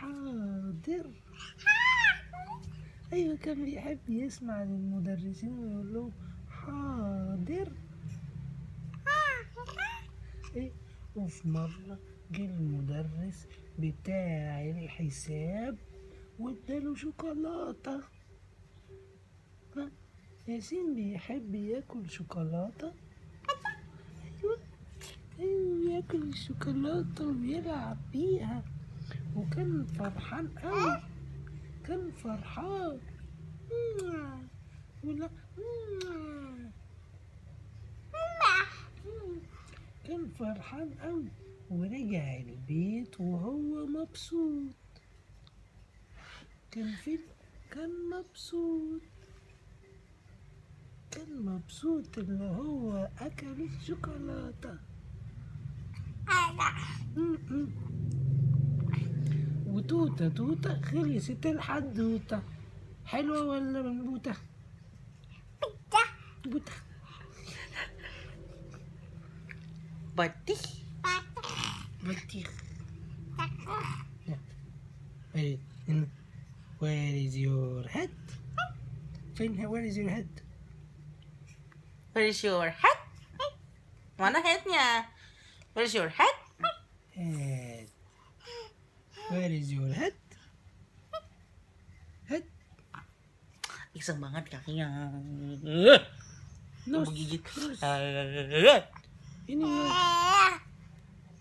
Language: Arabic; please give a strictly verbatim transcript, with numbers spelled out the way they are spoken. حاضر. أيوة كان بيحب يسمع للمدرسين ويقول لهم حاضر. إيه وفي مرة جه المدرس بتاع الحساب واداله شوكولاتة. ياسين بيحب ياكل شوكولاتة. أيوة أيوة ياكل الشوكولاتة ويلعب بيها وكان فرحان أوي، كان فرحان ولا كان فرحان أوي ورجع البيت وهو مبسوط، كان في كان مبسوط كان مبسوط إن هو أكل الشوكولاتة. وتوتة توتة خلصت الحدوتة. حلوة ولا منبوتة؟ بوتة بوتة بطيخ بطيخ. Where is your head? فين where is your head? Where is your head? Mana headnya? Where is your head? Head. Where is your head? Head. Iseng banget kakinya. Nus. Ini.